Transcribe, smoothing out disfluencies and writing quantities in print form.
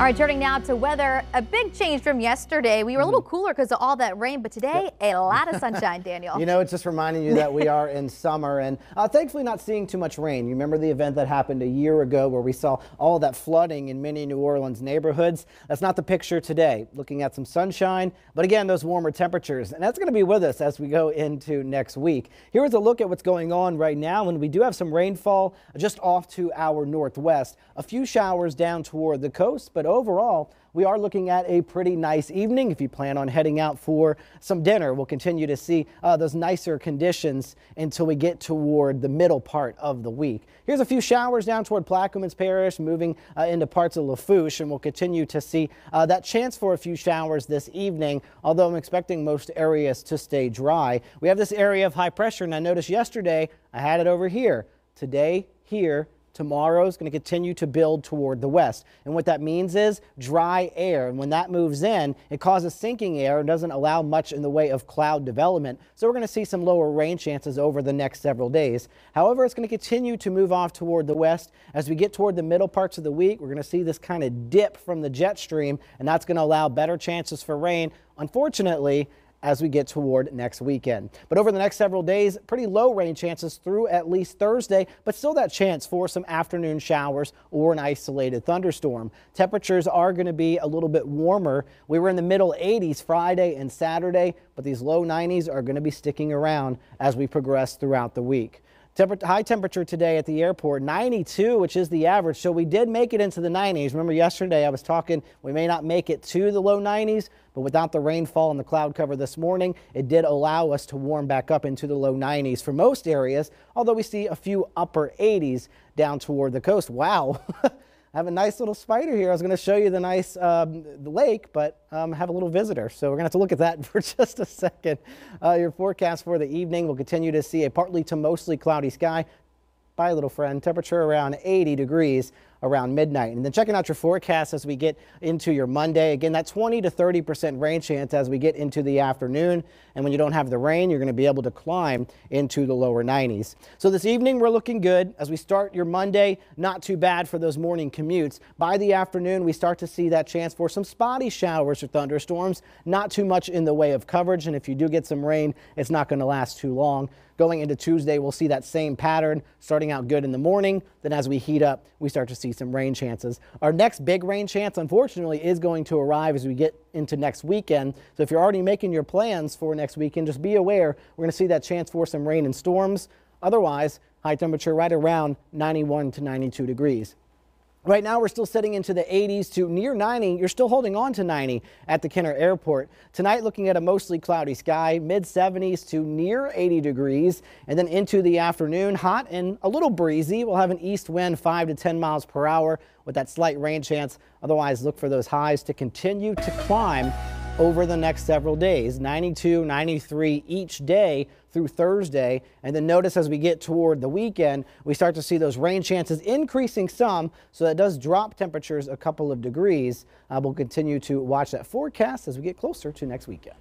All right, turning now to weather, a big change from yesterday. We were a little cooler because of all that rain, but today, a lot of sunshine, Daniel. You know, it's just reminding you that we are in summer and thankfully not seeing too much rain. You remember the event that happened a year ago where we saw all that flooding in many New Orleans neighborhoods? That's not the picture today. Looking at some sunshine, but again, those warmer temperatures, and that's going to be with us as we go into next week. Here's a look at what's going on right now, and we do have some rainfall just off to our northwest. A few showers down toward the coast, but overall, we are looking at a pretty nice evening. If you plan on heading out for some dinner, we'll continue to see those nicer conditions until we get toward the middle part of the week. Here's a few showers down toward Plaquemines Parish, moving into parts of Lafourche, and we'll continue to see that chance for a few showers this evening, although I'm expecting most areas to stay dry. We have this area of high pressure, and I noticed yesterday I had it over here. Today, here. Tomorrow is going to continue to build toward the west. And what that means is dry air. And when that moves in, it causes sinking air and doesn't allow much in the way of cloud development. So we're going to see some lower rain chances over the next several days. However, it's going to continue to move off toward the west. As we get toward the middle parts of the week, we're going to see this kind of dip from the jet stream, and that's going to allow better chances for rain. Unfortunately, as we get toward next weekend. But over the next several days, pretty low rain chances through at least Thursday, but still that chance for some afternoon showers or an isolated thunderstorm. Temperatures are going to be a little bit warmer. We were in the middle 80s Friday and Saturday, but these low 90s are going to be sticking around as we progress throughout the week. High temperature today at the airport, 92, which is the average. So we did make it into the 90s. Remember yesterday I was talking, we may not make it to the low 90s, but without the rainfall and the cloud cover this morning, it did allow us to warm back up into the low 90s for most areas, although we see a few upper 80s down toward the coast. Wow. I have a nice little spider here. I was going to show you the nice lake, but have a little visitor. So we're going to have to look at that for just a second. Your forecast for the evening will continue to see a partly to mostly cloudy sky. Bye, little friend. Temperature around 80 degrees around midnight. And then checking out your forecast as we get into your Monday. Again, that 20 to 30% rain chance as we get into the afternoon. And when you don't have the rain, you're going to be able to climb into the lower 90s. So this evening, we're looking good as we start your Monday. Not too bad for those morning commutes. By the afternoon, we start to see that chance for some spotty showers or thunderstorms. Not too much in the way of coverage. And if you do get some rain, it's not going to last too long. Going into Tuesday, we'll see that same pattern starting out good in the morning. Then as we heat up, we start to see some rain chances. Our next big rain chance, unfortunately, is going to arrive as we get into next weekend. So if you're already making your plans for next weekend, just be aware we're going to see that chance for some rain and storms. Otherwise, high temperature right around 91 to 92 degrees. Right now, we're still sitting into the 80s to near 90. You're still holding on to 90 at the Kenner Airport. Tonight, looking at a mostly cloudy sky, mid 70s to near 80 degrees. And then into the afternoon, hot and a little breezy. We'll have an east wind 5 to 10 miles per hour with that slight rain chance. Otherwise, look for those highs to continue to climb over the next several days, 92, 93 each day through Thursday. And then notice as we get toward the weekend, we start to see those rain chances increasing some. So that does drop temperatures a couple of degrees. We'll continue to watch that forecast as we get closer to next weekend.